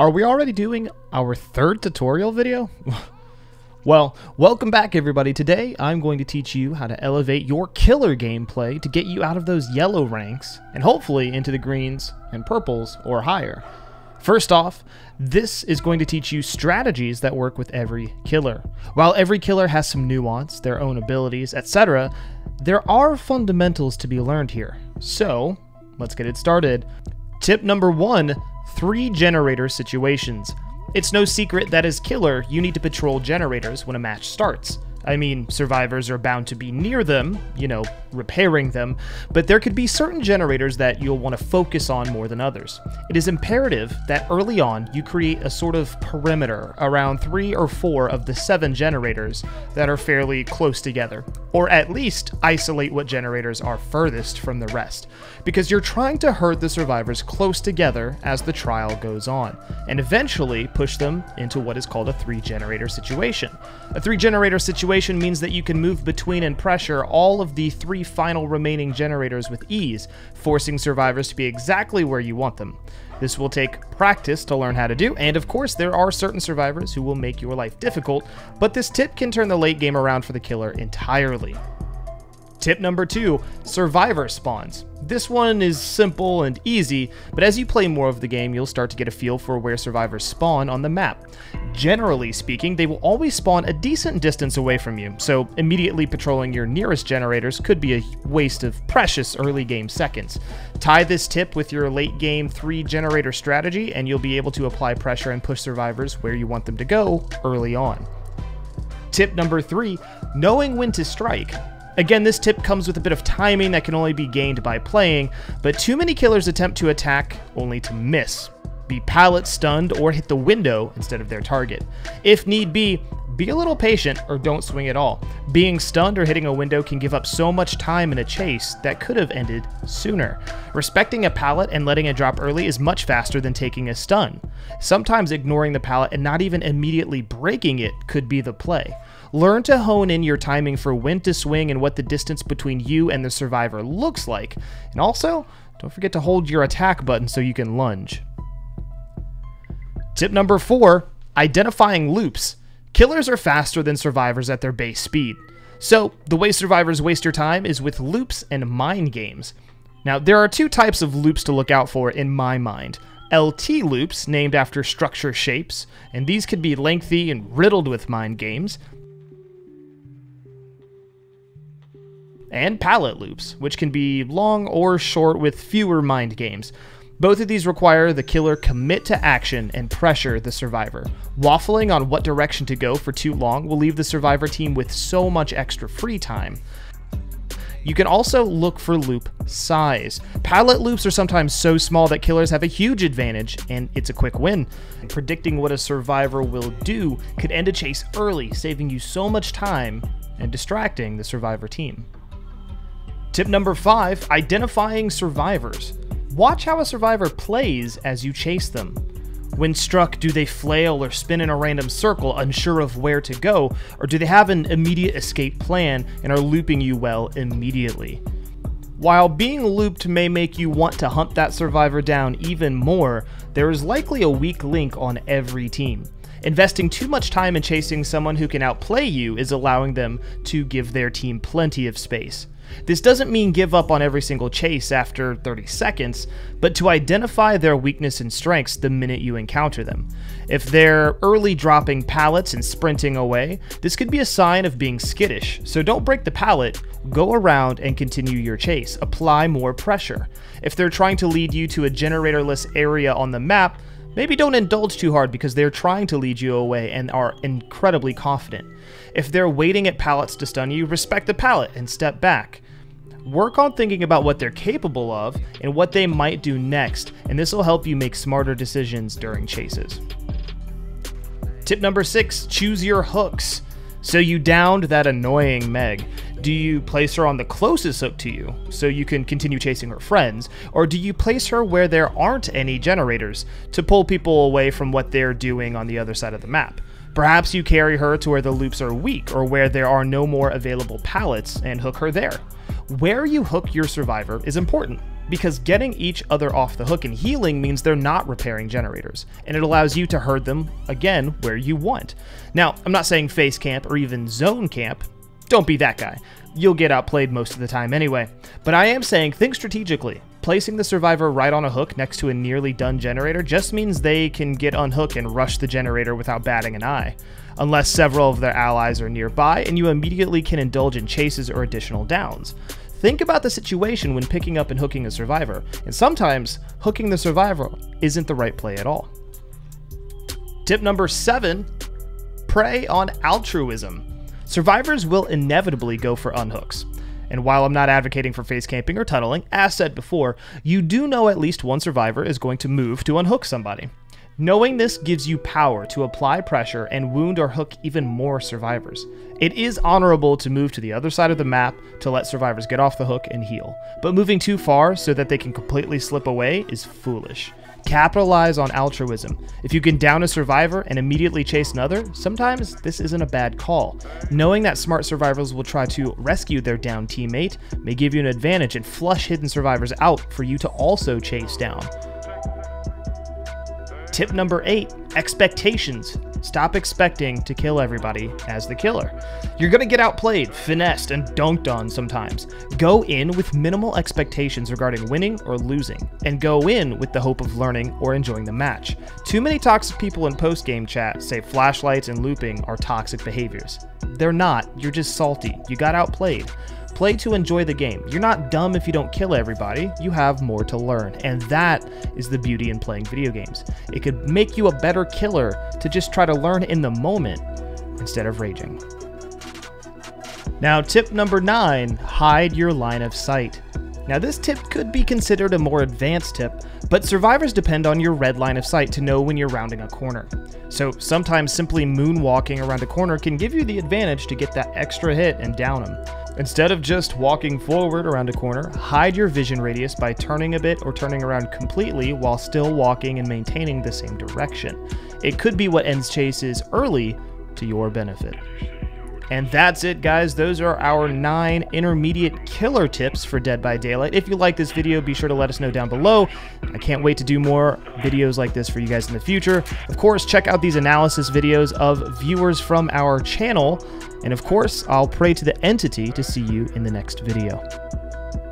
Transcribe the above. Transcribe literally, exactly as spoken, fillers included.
Are we already doing our third tutorial video? Well, welcome back everybody. Today I'm going to teach you how to elevate your killer gameplay to get you out of those yellow ranks and hopefully into the greens and purples or higher. First off, this is going to teach you strategies that work with every killer. While every killer has some nuance, their own abilities, et cetera, there are fundamentals to be learned here. So, let's get it started. Tip number one, three generator situations. It's no secret that as killer, you need to patrol generators when a match starts. I mean, survivors are bound to be near them, you know, repairing them, but there could be certain generators that you'll want to focus on more than others. It is imperative that early on you create a sort of perimeter around three or four of the seven generators that are fairly close together, or at least isolate what generators are furthest from the rest, because you're trying to herd the survivors close together as the trial goes on, and eventually push them into what is called a three-generator situation. A three-generator situation means that you can move between and pressure all of the three final remaining generators with ease, forcing survivors to be exactly where you want them. This will take practice to learn how to do, and of course there are certain survivors who will make your life difficult, but this tip can turn the late game around for the killer entirely. Tip number two, survivor spawns. This one is simple and easy, but as you play more of the game, you'll start to get a feel for where survivors spawn on the map. Generally speaking, they will always spawn a decent distance away from you, so immediately patrolling your nearest generators could be a waste of precious early game seconds. Tie this tip with your late game three generator strategy, and you'll be able to apply pressure and push survivors where you want them to go early on. Tip number three, knowing when to strike. Again, this tip comes with a bit of timing that can only be gained by playing, but too many killers attempt to attack only to miss, be pallet stunned, or hit the window instead of their target. If need be, be a little patient or don't swing at all. Being stunned or hitting a window can give up so much time in a chase that could have ended sooner. Respecting a pallet and letting it drop early is much faster than taking a stun. Sometimes ignoring the pallet and not even immediately breaking it could be the play. Learn to hone in your timing for when to swing and what the distance between you and the survivor looks like. And also, don't forget to hold your attack button so you can lunge. Tip number four, identifying loops. Killers are faster than survivors at their base speed. So, the way survivors waste your time is with loops and mind games. Now, there are two types of loops to look out for in my mind. L T loops, named after structure shapes, and these could be lengthy and riddled with mind games. And pallet loops, which can be long or short with fewer mind games. Both of these require the killer commit to action and pressure the survivor. Waffling on what direction to go for too long will leave the survivor team with so much extra free time. You can also look for loop size. Pallet loops are sometimes so small that killers have a huge advantage, and it's a quick win. Predicting what a survivor will do could end a chase early, saving you so much time and distracting the survivor team. Tip number five, identifying survivors. Watch how a survivor plays as you chase them. When struck, do they flail or spin in a random circle, unsure of where to go, or do they have an immediate escape plan and are looping you well immediately? While being looped may make you want to hunt that survivor down even more, there is likely a weak link on every team. Investing too much time in chasing someone who can outplay you is allowing them to give their team plenty of space. This doesn't mean give up on every single chase after thirty seconds, but to identify their weakness and strengths the minute you encounter them. If they're early dropping pallets and sprinting away, this could be a sign of being skittish, so don't break the pallet, go around and continue your chase, apply more pressure. If they're trying to lead you to a generatorless area on the map, maybe don't indulge too hard because they're trying to lead you away and are incredibly confident. If they're waiting at pallets to stun you, respect the pallet and step back. Work on thinking about what they're capable of and what they might do next, and this will help you make smarter decisions during chases. Tip number six, choose your hooks. So you downed that annoying Meg. Do you place her on the closest hook to you, so you can continue chasing her friends, or do you place her where there aren't any generators, to pull people away from what they're doing on the other side of the map? Perhaps you carry her to where the loops are weak, or where there are no more available pallets, and hook her there. Where you hook your survivor is important. because getting each other off the hook and healing means they're not repairing generators, and it allows you to herd them again where you want. Now, I'm not saying face camp or even zone camp. Don't be that guy. You'll get outplayed most of the time anyway. But I am saying think strategically. Placing the survivor right on a hook next to a nearly done generator just means they can get unhooked and rush the generator without batting an eye, unless several of their allies are nearby and you immediately can indulge in chases or additional downs. Think about the situation when picking up and hooking a survivor, and sometimes hooking the survivor isn't the right play at all. Tip number seven, prey on altruism. Survivors will inevitably go for unhooks. And while I'm not advocating for face camping or tunneling, as said before, you do know at least one survivor is going to move to unhook somebody. Knowing this gives you power to apply pressure and wound or hook even more survivors. It is honorable to move to the other side of the map to let survivors get off the hook and heal, but moving too far so that they can completely slip away is foolish. Capitalize on altruism. If you can down a survivor and immediately chase another, sometimes this isn't a bad call. Knowing that smart survivors will try to rescue their downed teammate may give you an advantage and flush hidden survivors out for you to also chase down. Tip number eight, expectations. Stop expecting to kill everybody as the killer. You're gonna get outplayed, finessed, and dunked on sometimes. Go in with minimal expectations regarding winning or losing, and go in with the hope of learning or enjoying the match. Too many toxic people in post-game chat say flashlights and looping are toxic behaviors. They're not, you're just salty. You got outplayed. Play to enjoy the game. You're not dumb if you don't kill everybody, you have more to learn. And that is the beauty in playing video games. It could make you a better killer to just try to learn in the moment instead of raging. Now, tip number nine, hide your line of sight. Now, this tip could be considered a more advanced tip, but survivors depend on your red line of sight to know when you're rounding a corner. So sometimes simply moonwalking around a corner can give you the advantage to get that extra hit and down them. Instead of just walking forward around a corner, hide your vision radius by turning a bit or turning around completely while still walking and maintaining the same direction. It could be what ends chases early to your benefit. And that's it, guys. Those are our nine intermediate killer tips for Dead by Daylight. If you like this video, be sure to let us know down below. I can't wait to do more videos like this for you guys in the future. Of course, check out these analysis videos of viewers from our channel. And of course, I'll pray to the entity to see you in the next video.